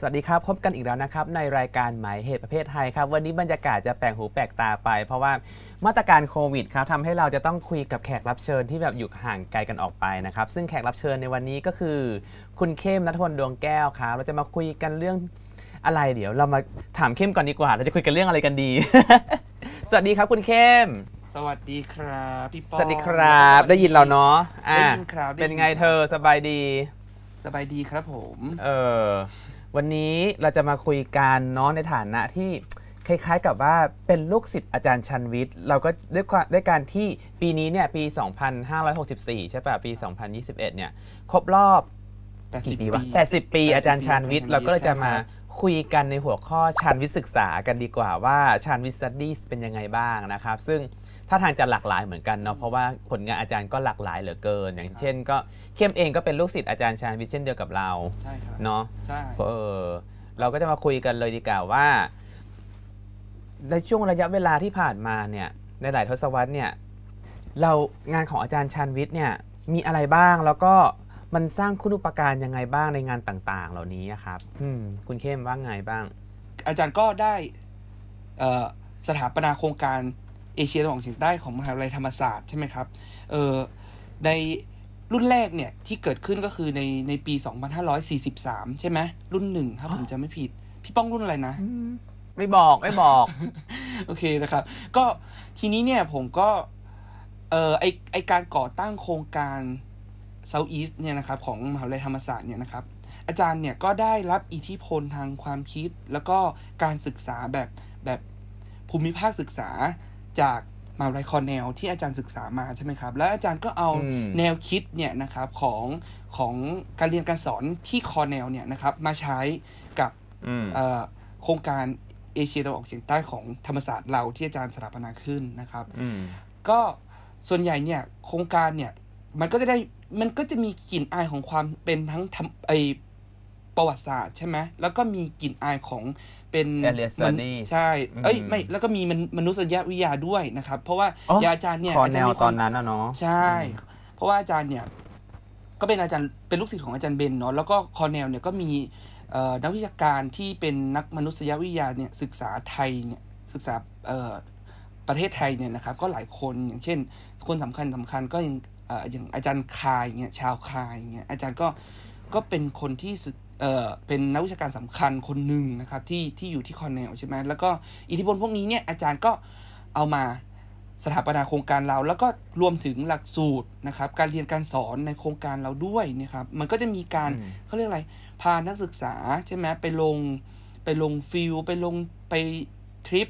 สวัสดีครับพบกันอีกแล้วนะครับในรายการหมายเหตุประเภทไทยครับวันนี้บรรยากาศจะแปลกหูแปลกตาไปเพราะว่ามาตรการโควิดครับทำให้เราจะต้องคุยกับแขกรับเชิญที่แบบอยู่ห่างไกลกันออกไปนะครับซึ่งแขกรับเชิญในวันนี้ก็คือคุณเข้มณัฐพลดวงแก้วครับเราจะมาคุยกันเรื่องอะไรเดี๋ยวเรามาถามเข้มก่อนดีกว่าเราจะคุยกันเรื่องอะไรกันดี สวัสดีครับคุณเข้มสวัสดีครับพี่ปอสวัสดีครับได้ยินเราเนาะได้ยินครับเป็นไงเธอสบายดีสบายดีครับผมวันนี้เราจะมาคุยกันเนาะในฐานะที่คล้ายๆกับว่าเป็นลูกศิษย์อาจารย์ชันวิทย์เราก็ด้วยการที่ปีนี้เนี่ยปี2564ใช่ป่ะปี2021เนี่ยครบรอบกี่ปีวะ80ปีอาจารย์ชันวิทย์เราก็เลยจะมาคุยกันในหัวข้อชันวิทย์ศึกษากันดีกว่าว่าชันวิทย์สตั๊ดดี้เป็นยังไงบ้างนะครับซึ่งถ้าทางจะหลากหลายเหมือนกันเนาะเพราะว่าผลงานอาจารย์ก็หลากหลายเหลือเกินอย่างเช่นก็เข้มเองก็เป็นลูกศิษย์อาจารย์ชาญวิทย์เช่นเดียวกับเราใช่ครับเนาะใช่เราก็จะมาคุยกันเลยดีกว่าว่าในช่วงระยะเวลาที่ผ่านมาเนี่ยในหลายทศวรรษเนี่ยเรางานของอาจารย์ชาญวิทย์เนี่ยมีอะไรบ้างแล้วก็มันสร้างคุณูปการยังไงบ้างในงานต่างๆเหล่านี้ครับคุณเข้มว่าไงบ้างอาจารย์ก็ได้สถาปนาโครงการเอเชียตะวันออกเฉียงใต้ของมหาวิทยาลัยธรรมศาสตร์ใช่ไหมครับในรุ่นแรกเนี่ยที่เกิดขึ้นก็คือในปี2543ใช่ไหมรุ่นหนึ่งถ้าผมจำไม่ผิดพี่ป้องรุ่นอะไรนะไม่บอก โอเคนะครับก็ทีนี้เนี่ยผมก็ไอการก่อตั้งโครงการเซาท์อีสต์เนี่ยนะครับของมหาวิทยาลัยธรรมศาสตร์เนี่ยนะครับอาจารย์เนี่ยก็ได้รับอิทธิพลทางความคิดแล้วก็การศึกษาแบบภูมิภาคศึกษาจากมหาวิทยาลัยคอร์เนลที่อาจารย์ศึกษามาใช่ไหมครับแล้วอาจารย์ก็เอาแนวคิดเนี่ยนะครับของการเรียนการสอนที่คอร์เนลเนี่ยนะครับมาใช้กับโครงการเอเชียตะวันออกเฉียงใต้ของธรรมศาสตร์เราที่อาจารย์สถาปนาขึ้นนะครับก็ส่วนใหญ่เนี่ยโครงการเนี่ยมันก็จะมีกลิ่นอายของความเป็นทั้งประวัติศาสตร์ใช่ไหมแล้วก็มีกลิ่นอายของเป็นใช่เอ้ยไม่แล้วก็มีมนุษยวิทยาด้วยนะครับเพราะว่าอาจารย์เนี่ยอาจารย์ตอนนั้นเนาะใช่เพราะว่าอาจารย์เนี่ยก็เป็นอาจารย์เป็นลูกศิษย์ของอาจารย์เบนเนาะแล้วก็คอร์เนลเนี่ยก็มีนักวิชาการที่เป็นนักมนุษยวิทยาเนี่ยศึกษาไทยเนี่ยศึกษาประเทศไทยเนี่ยนะครับก็หลายคนอย่างเช่นคนสำคัญก็อย่างอาจารย์คายเนี่ยชาวคายเนี่ยอาจารย์ก็เป็นคนที่เป็นนักวิชาการสำคัญคนหนึ่งนะครับที่อยู่ที่คอร์เนลใช่ไหมแล้วก็อิทธิพลพวกนี้เนี่ยอาจารย์ก็เอามาสถาปนาโครงการเราแล้วก็รวมถึงหลักสูตรนะครับการเรียนการสอนในโครงการเราด้วยนะครับมันก็จะมีการเขาเรียกอะไรพานักศึกษาใช่ไหมไปลงฟิลไปลงไปทริป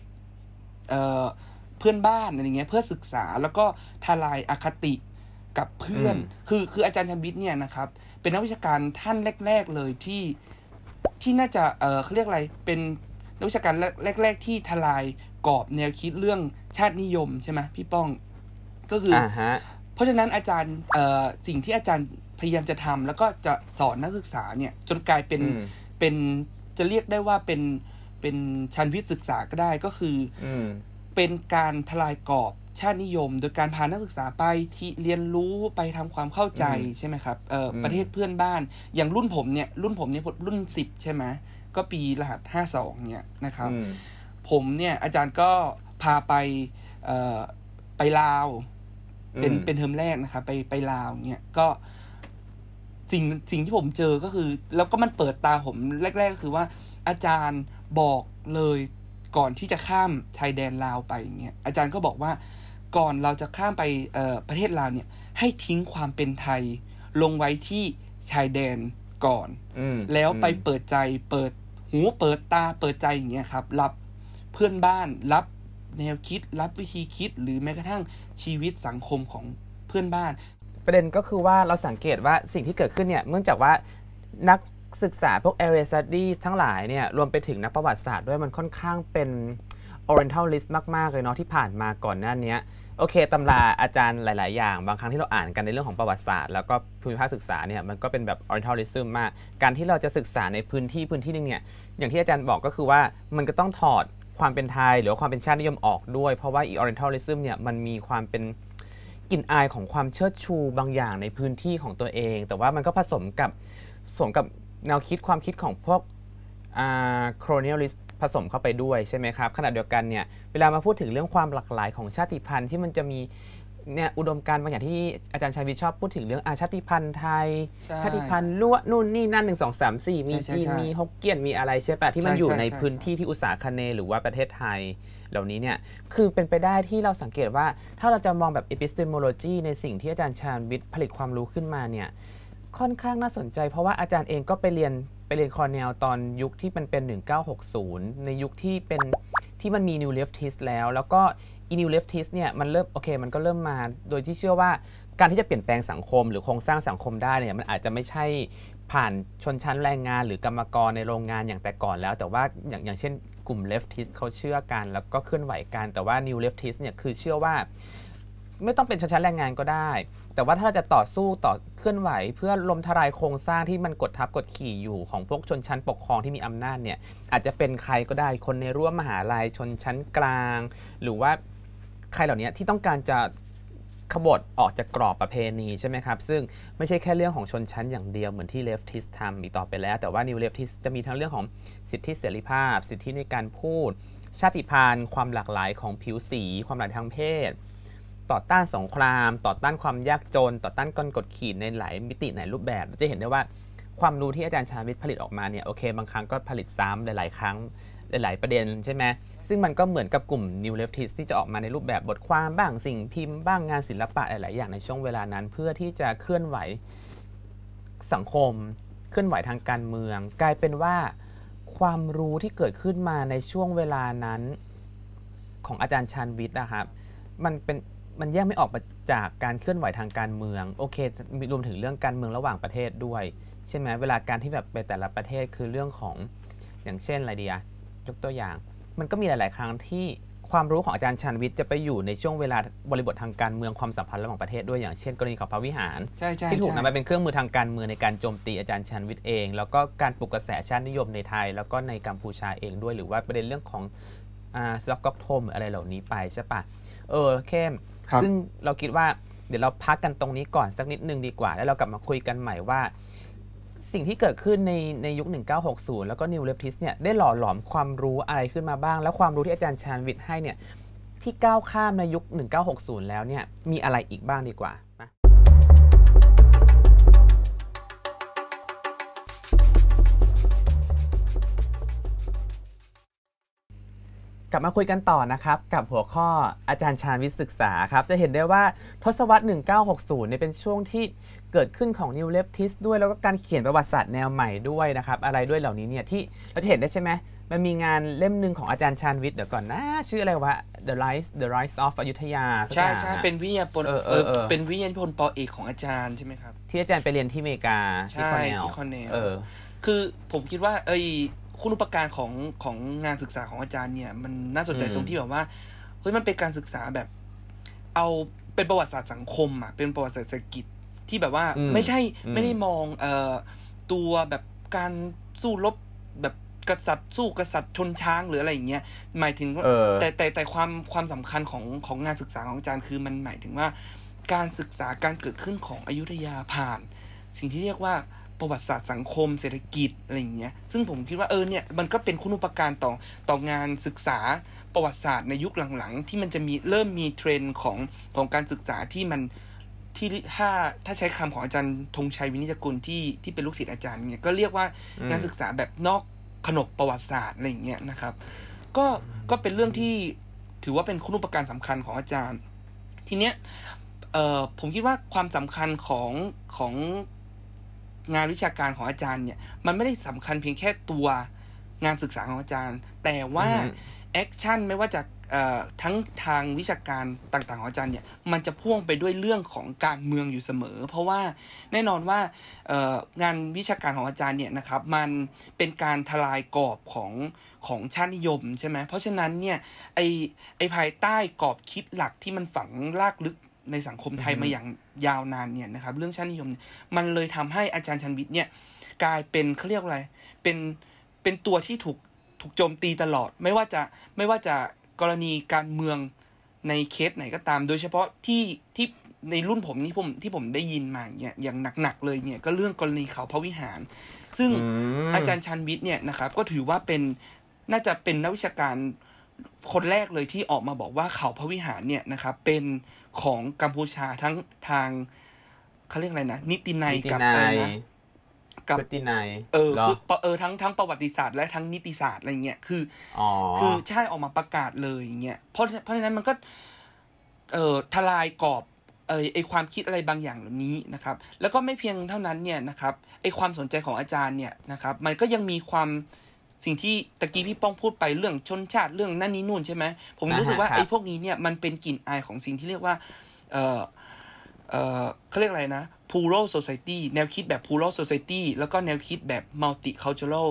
เพื่อนบ้านอะไรเงี้ยเพื่อศึกษาแล้วก็ทลายอคติกับเพื่อนคืออาจารย์ชันวิทย์เนี่ยนะครับเป็นนักวิชาการท่านแรกๆเลยที่น่าจะเขาเรียกอะไรเป็นนักวิชาการแรกๆที่ทลายกรอบแนวคิดเรื่องชาตินิยมใช่ไหมพี่ป้องก็คือ เพราะฉะนั้นอาจารย์สิ่งที่อาจารย์พยายามจะทำแล้วก็จะสอนนักศึกษาเนี่ยจนกลายเป็นจะเรียกได้ว่าเป็นชันวิทย์ศึกษาก็ได้ก็คือเป็นการทลายกรอบชาตินิยมโดยการพานักศึกษาไปที่เรียนรู้ไปทำความเข้าใจใช่ไหมครับประเทศเพื่อนบ้านอย่างรุ่นผมเนี่ยรุ่น10ใช่ไหมก็ปีรหัส52เนี่ยนะครับผมเนี่ยอาจารย์ก็พาไปลาวเป็นเทอมแรกนะครับไปลาวเนี่ยก็สิ่งที่ผมเจอก็คือแล้วก็มันเปิดตาผมแรกๆก็คือว่าอาจารย์บอกเลยก่อนที่จะข้ามชายแดนลาวไปอย่างเงี้ยอาจารย์ก็บอกว่าก่อนเราจะข้ามไปประเทศลาวเนี่ยให้ทิ้งความเป็นไทยลงไว้ที่ชายแดนก่อนแล้วไปเปิดใจเปิดหูเปิดตาเปิดใจอย่างเงี้ยครับรับเพื่อนบ้านรับแนวคิดรับวิธีคิดหรือแม้กระทั่งชีวิตสังคมของเพื่อนบ้านประเด็นก็คือว่าเราสังเกตว่าสิ่งที่เกิดขึ้นเนี่ยเนื่องจากว่านักศึกษาพวก Area Studies ทั้งหลายเนี่ยรวมไปถึงนักประวัติศาสตร์ด้วยมันค่อนข้างเป็น Orientalist มากๆเลยเนาะที่ผ่านมาก่อนหน้านี้โอเคตำราอาจารย์หลายๆอย่างบางครั้งที่เราอ่านกันในเรื่องของประวัติศาสตร์แล้วก็ภูมิภาคศึกษาเนี่ยมันก็เป็นแบบ Orientalism มากการที่เราจะศึกษาในพื้นที่นึงเนี่ยอย่างที่อาจารย์บอกก็คือว่ามันก็ต้องถอดความเป็นไทยหรือความเป็นชาตินิยมออกด้วยเพราะว่า Orientalism เนี่ยมันมีความเป็นกลิ่นอายของความเชิดชูบางอย่างในพื้นที่ของตัวเองแต่ว่ามันก็ผสมกับแนวคิดความคิดของพวก colonialist ผสมเข้าไปด้วยใช่ไหมครับขณะเดียวกันเนี่ยเวลามาพูดถึงเรื่องความหลากหลายของชาติพันธุ์ที่มันจะมีเนี่ยอุดมการณ์บางอย่างที่อาจารย์ชัยวิชชอบพูดถึงเรื่องชาติพันธุ์ไทยชาติพันธุ์ล้วนนู่นนี่นั่น1 2 3 4มีจีนมีฮกเกี้ยนมีอะไรใช่ป่ะที่มันอยู่ในพื้นที่ที่อุตสาคเนหรือว่าประเทศไทยเหล่านี้เนี่ยคือเป็นไปได้ที่เราสังเกตว่าถ้าเราจะมองแบบ epistemology ในสิ่งที่อาจารย์ชัยวิชผลิตความรู้ขึ้นมาเนี่ยค่อนข้างน่าสนใจเพราะว่าอาจารย์เองก็ไปเรียนคอร์เนลตอนยุคที่มันเป็น1960ในยุคที่เป็นที่มันมี New Leftist แล้วก็New Leftist เนี่ยมันเริ่มโอเคมันก็เริ่มมาโดยที่เชื่อว่าการที่จะเปลี่ยนแปลงสังคมหรือโครงสร้างสังคมได้เนี่ยมันอาจจะไม่ใช่ผ่านชนชั้นแรงงานหรือกรรมกรในโรงงานอย่างแต่ก่อนแล้วแต่ว่าอย่างเช่นกลุ่ม Leftist เขาเชื่อกันแล้วก็เคลื่อนไหวกันแต่ว่า New Leftist เนี่ยคือเชื่อว่าไม่ต้องเป็นชนชั้นแรงงานก็ได้แต่ว่าถ้าเราจะต่อสู้ต่อเคลื่อนไหวเพื่อล้มทลายโครงสร้างที่มันกดทับกดขี่อยู่ของพวกชนชั้นปกครองที่มีอำนาจเนี่ยอาจจะเป็นใครก็ได้คนในรั้วมหาลัยชนชั้นกลางหรือว่าใครเหล่านี้ที่ต้องการจะขบฏออกจากกรอบประเพณีใช่ไหมครับซึ่งไม่ใช่แค่เรื่องของชนชั้นอย่างเดียวเหมือนที่ leftist ทำอีกต่อไปแล้วแต่ว่า new leftist จะมีทั้งเรื่องของสิทธิเสรีภาพสิทธิในการพูดชาติพันธุ์ความหลากหลายของผิวสีความหลากหลายทางเพศต่อต้านสงครามต่อต้านความยากจนต่อต้านการกดขี่ในหลายมิติหลายรูปแบบจะเห็นได้ว่าความรู้ที่อาจารย์ชาวิทย์ผลิตออกมาเนี่ยโอเคบางครั้งก็ผลิตซ้ำหลายๆครั้งหลายๆประเด็นใช่ไหมซึ่งมันก็เหมือนกับกลุ่ม New Leftist ที่จะออกมาในรูปแบบบทความบ้างสิ่งพิมพ์บ้างงานศิลปะหลายๆอย่างในช่วงเวลานั้นเพื่อที่จะเคลื่อนไหวสังคมเคลื่อนไหวทางการเมืองกลายเป็นว่าความรู้ที่เกิดขึ้นมาในช่วงเวลานั้นของอาจารย์ชาวิทย์นะครับมันแยกไม่ออกจากการเคลื่อนไหวทางการเมืองโอเครวมถึงเรื่องการเมืองระหว่างประเทศด้วยใช่ไหมเวลาการที่แบบไปแต่ละประเทศคือเรื่องของอย่างเช่นอะไรดียกตัวอย่างมันก็มีหลายๆครั้งที่ความรู้ของอาจารย์ชาวิทย์จะไปอยู่ในช่วงเวลาบริบททางการเมืองความสัมพันธ์ระหว่างประเทศด้วยอย่างเช่นกรณีของพระวิหารที่ถูกนำมาเป็นเครื่องมือทางการเมืองในการโจมตีอาจารย์ชาวิทย์เองแล้วก็การปลุกกระแสชาตินิยมในไทยแล้วก็ในกัมพูชาเองด้วยหรือว่าประเด็นเรื่องของสล็อกก๊อกโทมอะไรเหล่านี้ไปใช่ปะเข้มซึ่งเราคิดว่าเดี๋ยวเราพักกันตรงนี้ก่อนสักนิดนึงดีกว่าแล้วเรากลับมาคุยกันใหม่ว่าสิ่งที่เกิดขึ้นในยุค1960แล้วก็ New Leftist เนี่ยได้หล่อหลอมความรู้อะไรขึ้นมาบ้างแล้วความรู้ที่อาจารย์ชาญวิทย์ให้เนี่ยที่ก้าวข้ามในยุค1960แล้วเนี่ยมีอะไรอีกบ้างดีกว่านะกลับมาคุยกันต่อนะครับกับหัวข้ออาจารย์ชาญวิทย์ศึกษาครับจะเห็นได้ว่าทศวรรษ1960เนี่ยเป็นช่วงที่เกิดขึ้นของ New Leftist ด้วยแล้วก็การเขียนประวัติศาสตร์แนวใหม่ด้วยนะครับอะไรด้วยเหล่านี้เนี่ยที่เราจะเห็นได้ใช่ไหมมันมีงานเล่มหนึ่งของอาจารย์ชาญวิทย์เดี๋ยวก่อนนะชื่ออะไรวะ The Rise of อยุธยาใช่ใช่เป็นวิทยาพลเป็นวิทยาพลป.เอกของอาจารย์ใช่ไหมครับที่อาจารย์ไปเรียนที่อเมริกาที่คอนเนลคือผมคิดว่าคุณูปการของงานศึกษาของอาจารย์เนี่ยมันน่าสนใจตรงที่แบบว่าเฮ้ยมันเป็นการศึกษาแบบเอาเป็นประวัติศาสตร์สังคมอ่ะเป็นประวัติศาสตร์เศรษฐกิจที่แบบว่าไม่ได้มองตัวแบบการสู้รบแบบกษัตริย์สู้กษัตริย์ชนช้างหรืออะไรอย่างเงี้ยหมายถึงแต่ความสำคัญของงานศึกษาของอาจารย์คือมันหมายถึงว่าการศึกษาการเกิดขึ้นของอยุธยาผ่านสิ่งที่เรียกว่าประวัติศาสตร์สังคมเศรษฐกิจอะไรอย่างเงี้ยซึ่งผมคิดว่าเนี่ยมันก็เป็นคุณูปการต่องานศึกษาประวัติศาสตร์ในยุคหลังๆที่มันจะมีเริ่มมีเทรนด์ของการศึกษาที่มันที่ถ้าใช้คำของอาจารย์ธงชัยวินิจกุลที่เป็นลูกศิษย์อาจารย์เนี่ยก็เรียกว่างานศึกษาแบบนอกขนบประวัติศาสตร์อะไรอย่างเงี้ยนะครับก็เป็นเรื่องที่ถือว่าเป็นคุณูปการสำคัญของอาจารย์ทีเนี้ยผมคิดว่าความสำคัญของงานวิชาการของอาจารย์เนี่ยมันไม่ได้สำคัญเพียงแค่ตัวงานศึกษาของอาจารย์แต่ว่าแอคชั่นไม่ว่าจะทั้งทางวิชาการต่างๆของอาจารย์เนี่ยมันจะพ่วงไปด้วยเรื่องของการเมืองอยู่เสมอเพราะว่าแน่นอนว่างานวิชาการของอาจารย์เนี่ยนะครับมันเป็นการทลายกรอบของชาตินิยมใช่ไหมเพราะฉะนั้นเนี่ยไอภายใต้กรอบคิดหลักที่มันฝังรากลึกในสังคมไทยมาอย่างยาวนานเนี่ยนะครับเรื่องชาตินิยมมันเลยทำให้อาจารย์ชาญวิทย์เนี่ยกลายเป็นเขาเรียกอะไรเป็นตัวที่ถูกโจมตีตลอดไม่ว่าจะกรณีการเมืองในเคสไหนก็ตามโดยเฉพาะที่ ในรุ่นผมนี่ที่ผมได้ยินมาเนี่ยอย่างหนักๆเลยเนี่ยก็เรื่องกรณีเขาพระวิหารซึ่งอาจารย์ชันวิทย์เนี่ยนะครับก็ถือว่าเป็นน่าจะเป็นนักวิชาการคนแรกเลยที่ออกมาบอกว่าเขาพระวิหารเนี่ยนะครับเป็นของกัมพูชาทั้งทางเขาเรียกอะไรนะนิตินัยกับอะไรนะกับนิตินัยทั้งประวัติศาสตร์และทั้งนิติศาสตร์อะไรเงี้ยคือใช่ออกมาประกาศเลยอย่างเงี้ยเพราะฉะนั้นมันก็ทลายกรอบไอความคิดอะไรบางอย่างเหล่านี้นะครับแล้วก็ไม่เพียงเท่านั้นเนี่ยนะครับไอความสนใจของอาจารย์เนี่ยนะครับมันก็ยังมีความสิ่งที่ตะกี้พี่ป้องพูดไปเรื่องชนชาติเรื่องนั่นนี้นู่นใช่ไหมผมรู้สึกว่าไอพวกนี้เนี่ยมันเป็นกลิ่นอายของสิ่งที่เรียกว่าเขาเรียกอะไรนะ Plural society แนวคิดแบบ Plural society แล้วก็แนวคิดแบบ Multicultural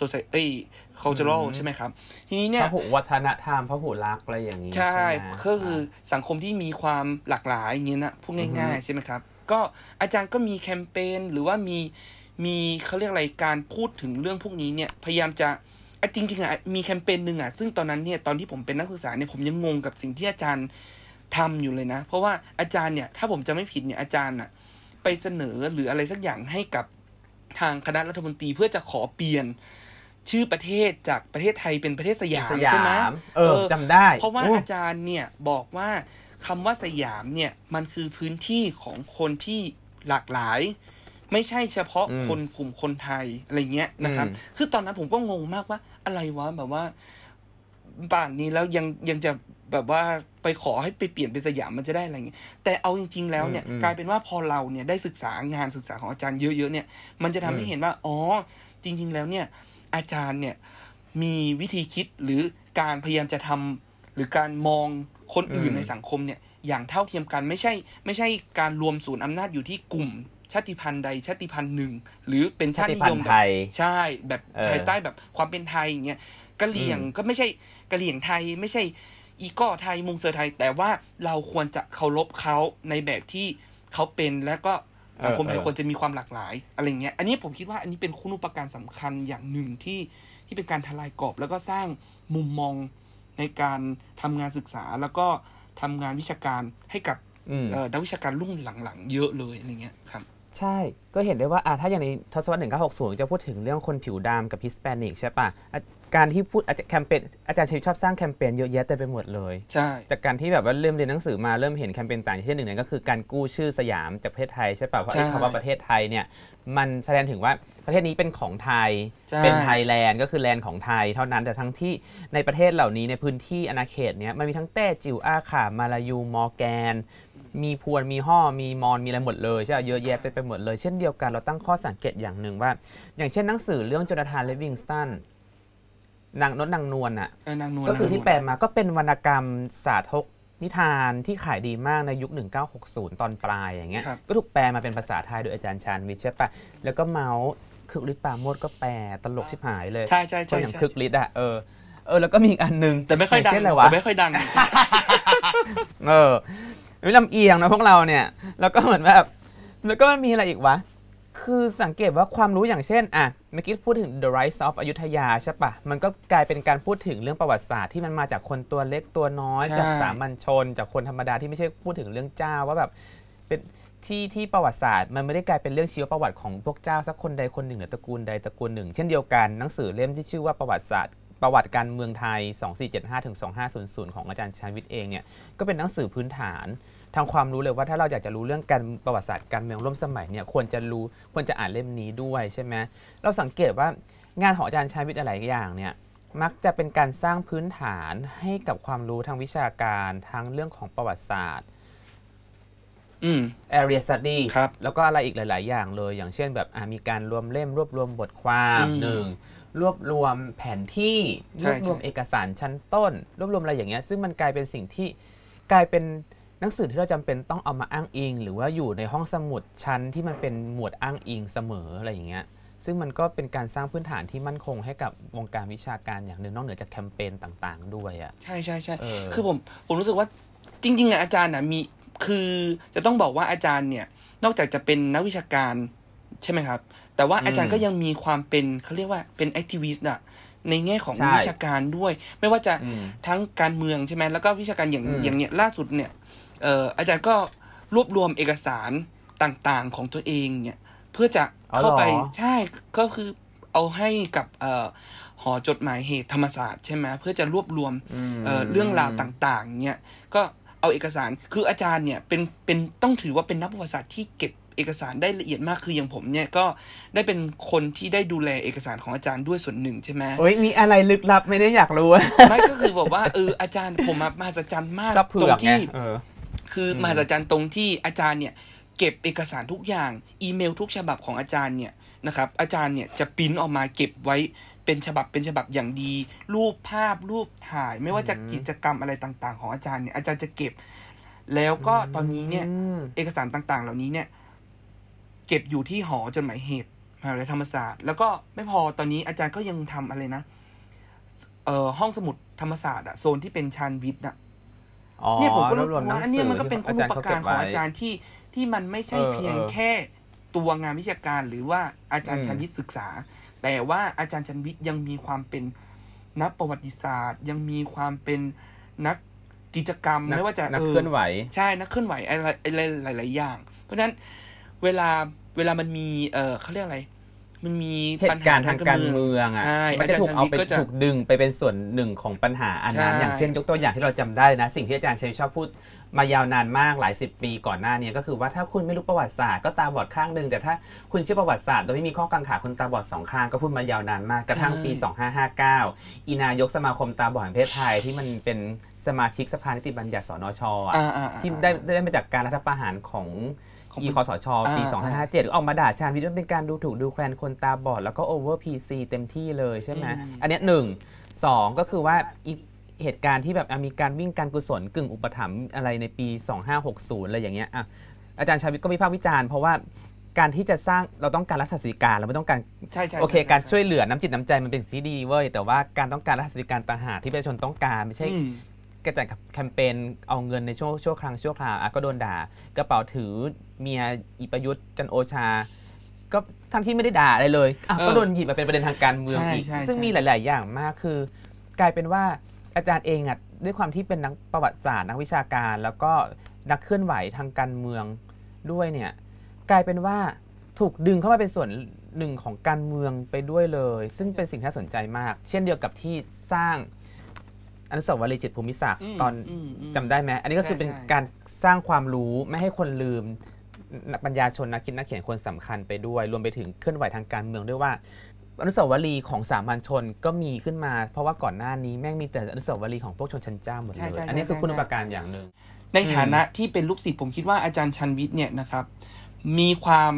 society cultural ใช่ไหมครับทีนี้เนี่ยพหุวัฒนธรรมพหุลักษณ์อะไรอย่างนี้ใช่ก็คือสังคมที่มีความหลากหลายอย่างนี้นะพูดง่ายๆใช่ไหมครับก็อาจารย์ก็มีแคมเปญหรือว่ามีเขาเรียกอะไรการพูดถึงเรื่องพวกนี้เนี่ยพยายามจะจริงๆอ่ะมีแคมเปญหนึ่งอ่ะซึ่งตอนนั้นเนี่ยตอนที่ผมเป็นนักศึกษาเนี่ยผมยังงงกับสิ่งที่อาจารย์ทำอยู่เลยนะเพราะว่าอาจารย์เนี่ยถ้าผมจะไม่ผิดเนี่ยอาจารย์อ่ะไปเสนอหรืออะไรสักอย่างให้กับทางคณะรัฐมนตรีเพื่อจะขอเปลี่ยนชื่อประเทศจากประเทศไทยเป็นประเทศสยามใช่ไหมจำได้เพราะว่าอาจารย์เนี่ยบอกว่าคำว่าสยามเนี่ยมันคือพื้นที่ของคนที่หลากหลายไม่ใช่เฉพาะคนกลุ่มคนไทยอะไรเงี้ยนะครับคือตอนนั้นผมก็งงมากว่าอะไรวะแบบว่าบ้านนี้แล้วยังจะแบบว่าไปขอให้ไปเปลี่ยนเป็นสยามมันจะได้อะไรเงี้ยแต่เอาจริงๆแล้วเนี่ยกลายเป็นว่าพอเราเนี่ยได้ศึกษางานศึกษาของอาจารย์เยอะๆเนี่ยมันจะทำให้เห็นว่าอ๋อจริงๆแล้วเนี่ยอาจารย์เนี่ยมีวิธีคิดหรือการพยายามจะทำหรือการมองคนอื่นในสังคมเนี่ยอย่างเท่าเทียมกันไม่ใช่การรวมศูนย์อำนาจอยู่ที่กลุ่มชาติพันธุ์ใดชาติพันธุ์หนึ่งหรือเป็นชาตินิยมแบบใช่แบบภายใต้แบบความเป็นไทยอย่างเงี้ยกะเหรี่ยงก็ไม่ใช่กะเหรี่ยงไทยไม่ใช่อีก้อไทยมงเซอไทยแต่ว่าเราควรจะเคารพเขาในแบบที่เขาเป็นแล้วก็สังคมไทยควรจะมีความหลากหลายอะไรเงี้ยอันนี้ผมคิดว่าอันนี้เป็นคุณูปการสำคัญอย่างหนึ่งที่เป็นการทลายกรอบแล้วก็สร้างมุมมองในการทำงานศึกษาแล้วก็ทำงานวิชาการให้กับนักวิชาการรุ่นหลังๆเยอะเลยอะไรเงี้ยครับใช่ก็เห็นได้ว่าถ้าอย่างในทศวรรษ 1960จะพูดถึงเรื่องคนผิวดำกับฮิสแปนิกใช่ป่ะการที่พูดแคมเปญอาจารย์ชีวิตชอบสร้างแคมเปญเยอะแยะเต็มไปหมดเลยใช่จากการที่แบบว่าเริ่มเรียนหนังสือมาเริ่มเห็นแคมเปญต่างๆเช่นหนึ่งเนี่ยก็คือการกู้ชื่อสยามจากประเทศไทยใช่ป่ะเพราะคำว่าประเทศไทยเนี่ยมันแสดงถึงว่าประเทศนี้เป็นของไทยเป็นไทยแลนด์ก็คือแลนด์ของไทยเท่านั้นแต่ทั้งที่ในประเทศเหล่านี้ในพื้นที่อาณาเขตเนี่ยมันมีทั้งแต้จิ๋วอาขามาลายูมอร์แกนมีพวนมีห่อมีมอนมีอะไรหมดเลยใช่ป่ะเยอะแยะไปหมดเลยเช่นเดียวกันเราตั้งข้อสังเกตอย่างหนึ่งว่าอย่างเช่นหนังสือเรื่องโจนาธาน เลวิงสตันนางนวลน่ะก็คือที่แปลมาก็เป็นวรรณกรรมสาธกนิทานที่ขายดีมากในยุค1960ตอนปลายอย่างเงี้ยก็ถูกแปลมาเป็นภาษาไทยโดยอาจารย์ชาญวิทย์ใช่ป่ะแล้วก็เมาส์คึกฤทธิ์ปราโมชก็แปลตลกชิบหายเลยใช่ๆๆอย่างคึกฤทธิ์อ่ะแล้วก็มีอีกอันนึงแต่ไม่ค่อยดังลำเอียงนะพวกเราเนี่ยแล้วก็เหมือนแบบแล้วก็มีอะไรอีกวะคือสังเกตว่าความรู้อย่างเช่นเมื่อกี้พูดถึง The Rise of อยุธยาใช่ปะมันก็กลายเป็นการพูดถึงเรื่องประวัติศาสตร์ที่มันมาจากคนตัวเล็กตัวน้อยจากสามัญชนจากคนธรรมดาที่ไม่ใช่พูดถึงเรื่องเจ้าว่าแบบเป็นที่ประวัติศาสตร์มันไม่ได้กลายเป็นเรื่องชีวประวัติของพวกเจ้าสักคนใดคนหนึ่งหรือตระกูลใดตระกูลหนึ่งเช่นเดียวกันหนังสือเล่มที่ชื่อว่าประวัติการเมืองไทย 2475-2500 ของอาจารย์ชัยวิทย์เองเนี่ยก็เป็นหนังสือพื้นฐานทางความรู้เลยว่าถ้าเราอยากจะรู้เรื่องการประวัติศาสตร์การเมืองร่วมสมัยเนี่ยควรจะอ่านเล่มนี้ด้วยใช่ไหมเราสังเกตว่างานของอาจารย์ชัยวิทย์หลายอย่างเนี่ยมักจะเป็นการสร้างพื้นฐานให้กับความรู้ทางวิชาการทางเรื่องของประวัติศาสตร์area study แล้วก็อะไรอีกหลายๆอย่างเลยอย่างเช่นแบบมีการรวมเล่มรวบรวมบทความหนึ่งรวบรวมแผนที่รวบรวมเอกสารชั้นต้นรวบรวมอะไรอย่างเงี้ยซึ่งมันกลายเป็นสิ่งที่กลายเป็นหนังสือที่เราจำเป็นต้องเอามาอ้างอิงหรือว่าอยู่ในห้องสมุดชั้นที่มันเป็นหมวดอ้างอิงเสมออะไรอย่างเงี้ยซึ่งมันก็เป็นการสร้างพื้นฐานที่มั่นคงให้กับวงการวิชาการอย่างหนึ่งนอกเหนือจากแคมเปญต่างๆด้วยอ่ะใช่ใช่ใช่คือผมรู้สึกว่าจริงๆอ่ะอาจารย์อ่ะมีคือจะต้องบอกว่าอาจารย์เนี่ยนอกจากจะเป็นนักวิชาการใช่ไหมครับแต่ว่าอาจารย์ก็ยังมีความเป็นเขาเรียกว่าเป็นแอคทิวิสต์อะในแง่ของวิชาการด้วยไม่ว่าจะทั้งการเมืองใช่ไหมแล้วก็วิชาการอย่างเนี้ยล่าสุดเนี่ยอาจารย์ก็ รวบรวมเอกสารต่างๆของตัวเองเนี่ยเพื่อจะเข้าไปใช่ก็คือเอาให้กับหอจดหมายเหตุธรรมศาสตร์ใช่ไหมเพื่อจะรวบรวมเรื่องราวต่างๆเนี่ยก็เอาเอกสารคืออาจารย์เนี่ยเป็นต้องถือว่าเป็นนักประวัติศาสตร์ที่เก็บเอกสารได้ละเอียดมากคืออย่างผมเนี่ยก็ได้เป็นคนที่ได้ดูแลเอกสารของอาจารย์ด้วยส่วนหนึ่งใช่ไหมโอ้ยมีอะไรลึกลับไม่ได้อยากรู้ไม่ก็คือบอกว่าอาจารย์ผมมหัศจรรย์มากตรงที่คือมหัศจรรย์ตรงที่อาจารย์เนี่ยเก็บเอกสารทุกอย่างอีเมลทุกฉบับของอาจารย์เนี่ยนะครับอาจารย์เนี่ยจะพิมพ์ออกมาเก็บไว้เป็นฉบับอย่างดีรูปภาพรูปถ่ายไม่ว่าจะกิจกรรมอะไรต่างๆของอาจารย์เนี่ยอาจารย์จะเก็บแล้วก็ตอนนี้เนี่ยเอกสารต่างๆเหล่านี้เนี่ยเก็บอยู่ที่หอจดหมายเหตุมหาวิทยาลัยธรรมศาสตร์แล้วก็ไม่พอตอนนี้อาจารย์ก็ยังทำอะไรนะห้องสมุดธรรมศาสตร์อะโซนที่เป็นชานวิทย์อะเนี่ยผมก็รู้ว่าอันนี้มันก็เป็นคุณูปการของอาจารย์ที่มันไม่ใช่เพียงแค่ตัวงานวิชาการหรือว่าอาจารย์ชานวิทย์ศึกษาแต่ว่าอาจารย์ชานวิทย์ยังมีความเป็นนักประวัติศาสตร์ยังมีความเป็นนักกิจกรรมไม่ว่าจะนักเคลื่อนไหวใช่นักเคลื่อนไหวอะไรหลายๆอย่างเพราะฉะนั้นเวลามันมีเขาเรียกอะไรมันมีปัญหาทางการเมืองอ่ะมันจะถูกเอาไปถูกดึงไปเป็นส่วนหนึ่งของปัญหาอันนั้นอย่างเช่นยกตัวอย่างที่เราจำได้นะสิ่งที่อาจารย์ชัยชอบพูดมายาวนานมากหลายสิบปีก่อนหน้านี้ก็คือว่าถ้าคุณไม่รู้ประวัติศาสตร์ก็ตาบอดข้างหนึ่งแต่ถ้าคุณเชื่อประวัติศาสตร์โดยไม่มีข้อกังขาคนตาบอดสองข้างก็พูดมายาวนานมากกระทั่งปี2559อีนายกสมาคมตาบอดแห่งประเทศไทยที่มันเป็นสมาชิกสภานิติบัญญัติสนช.ที่ได้มาจากการรัฐประหารของอีคสช.ปี2557ออกมาด่าชาญวิทย์ว่าเป็นการดูถูกดูแคลนคนตาบอดแล้วก็โอเวอร์พีซีเต็มที่เลยใช่ไหมอันนี้1 2ก็คือว่าเหตุการณ์ที่แบบมีการวิ่งการกุศลกึ่งอุปถัมภ์อะไรในปี2560อะไรอย่างเงี้ยอาจารย์ชาญวิทย์ก็วิพากษ์วิจารณ์เพราะว่าการที่จะสร้างเราต้องการรัฐสวัสดิการเราไม่ต้องการใช่โอเคการช่วยเหลือน้ำจิตน้ำใจมันเป็นซีดีเว้ยแต่ว่าการต้องการรัฐสวัสดิการต่างหากที่ประชาชนต้องการไม่ใช่กระจายแคมเปญเอาเงินในชั่วคราวก็โดนด่ากระเป๋าถือเมียอิประยุทธ์จันโอชาก็ทั้งที่ไม่ได้ด่าอะไรเลยก็โดนหยิบมาเป็นประเด็นทางการเมืองอีกซึ่งมีหลายๆอย่างมากคือกลายเป็นว่าอาจารย์เองอ่ะด้วยความที่เป็นนักประวัติศาสตร์นักวิชาการแล้วก็นักเคลื่อนไหวทางการเมืองด้วยเนี่ยกลายเป็นว่าถูกดึงเข้ามาเป็นส่วนหนึ่งของการเมืองไปด้วยเลยซึ่งเป็นสิ่งที่น่าสนใจมากเช่นเดียวกับที่สร้างอนุสาวรีย์เจ็ดภูมิศักดิ์ตอนจำได้ไหมอันนี้ก็คือเป็นการสร้างความรู้ไม่ให้คนลืมปัญญาชนนักคิดนักเขียนคนสำคัญไปด้วยรวมไปถึงเคลื่อนไหวทางการเมืองด้วยว่าอนุสาวรีย์ของสามัญชนก็มีขึ้นมาเพราะว่าก่อนหน้านี้แม่งมีแต่อนุสาวรีย์ของพวกชนชั้นเจ้าหมดเลยอันนี้คือคุณูปการอย่างหนึ่งในฐานะที่เป็นลูกศิษย์ผมคิดว่าอาจารย์ชานวิทย์เนี่ยนะครับมีความ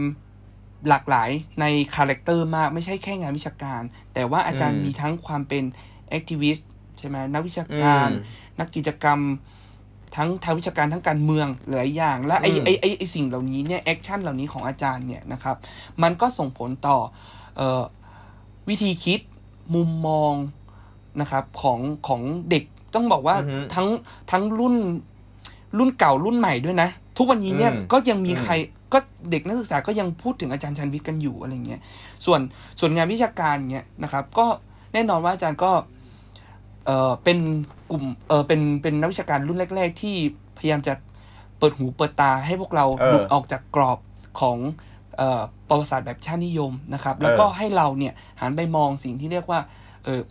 หลากหลายในคาแรคเตอร์มากไม่ใช่แค่งานวิชาการแต่ว่าอาจารย์มีทั้งความเป็นแอคทิวิสต์ใช่ไหมนักวิชาการนักกิจกรรมทั้งทางวิชาการทั้งการเมืองหลายอย่างและไอสิ่งเหล่านี้เนี่ยแอคชั่นเหล่านี้ของอาจารย์เนี่ยนะครับมันก็ส่งผลต่อวิธีคิดมุมมองนะครับของเด็กต้องบอกว่าทั้งรุ่นเก่ารุ่นใหม่ด้วยนะทุกวันนี้เนี่ยก็ยังมีใครก็เด็กนักศึกษาก็ยังพูดถึงอาจารย์ชานวิทย์กันอยู่อะไรเงี้ยส่วนงานวิชาการเนี่ยนะครับก็แน่นอนว่าอาจารย์ก็เป็นกลุ่มเป็นนักวิชาการรุ่นแรกๆที่พยายามจะเปิดหูเปิดตาให้พวกเราหลุดออกจากกรอบของประวัติศาสตร์แบบชาตินิยมนะครับแล้วก็ให้เราเนี่ยหันไปมองสิ่งที่เรียกว่า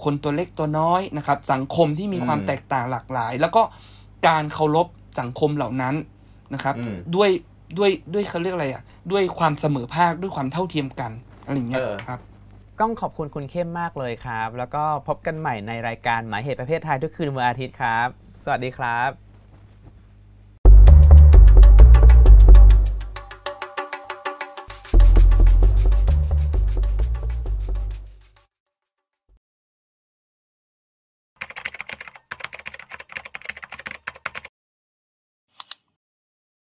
คนตัวเล็กตัวน้อยนะครับสังคมที่มีความแตกต่างหลากหลายแล้วก็การเคารพสังคมเหล่านั้นนะครับด้วยเขาเรียกอะไรอ่ะด้วยความเสมอภาคด้วยความเท่าเทียมกันอะไรอย่างเงี้ยครับต้องขอบคุณคุณเข้มมากเลยครับแล้วก็พบกันใหม่ในรายการหมายเหตุประเภทไทยทุกคืนวันอาทิตย์ครับสวัสดีครับ